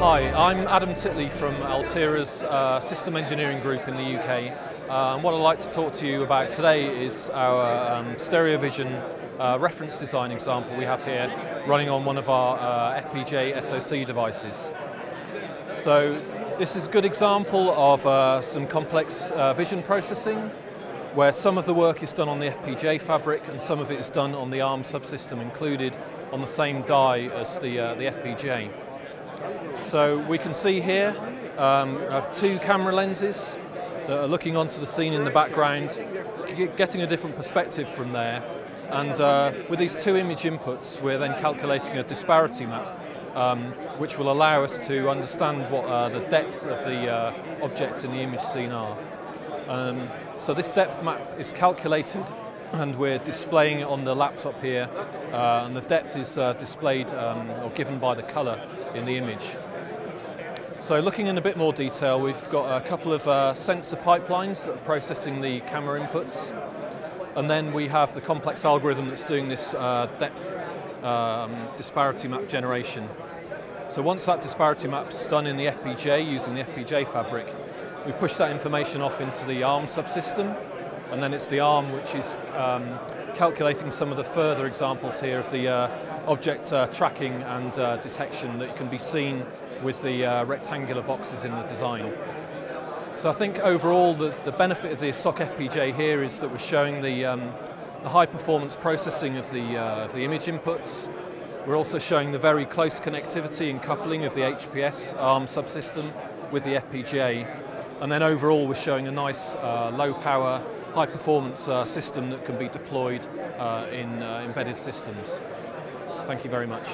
Hi, I'm Adam Titley from Altera's System Engineering Group in the UK. And what I'd like to talk to you about today is our stereo vision reference design example we have here running on one of our FPGA SoC devices. So this is a good example of some complex vision processing where some of the work is done on the FPGA fabric and some of it is done on the ARM subsystem included on the same die as the FPGA. So we can see here I have two camera lenses that are looking onto the scene in the background, getting a different perspective from there. And with these two image inputs, we're then calculating a disparity map, which will allow us to understand what the depth of the objects in the image scene are. So this depth map is calculated, and we're displaying it on the laptop here, and the depth is displayed or given by the color in the image. So looking in a bit more detail, we've got a couple of sensor pipelines that are processing the camera inputs, and then we have the complex algorithm that's doing this depth disparity map generation. So once that disparity map's done in the FPGA using the FPGA fabric, we push that information off into the ARM subsystem, and then it's the ARM which is calculating some of the further examples here of the object tracking and detection that can be seen with the rectangular boxes in the design. So I think overall the benefit of the SoC FPGA here is that we're showing the high performance processing of the image inputs. We're also showing the very close connectivity and coupling of the HPS ARM subsystem with the FPGA. And then overall we're showing a nice low power, high performance system that can be deployed in embedded systems. Thank you very much.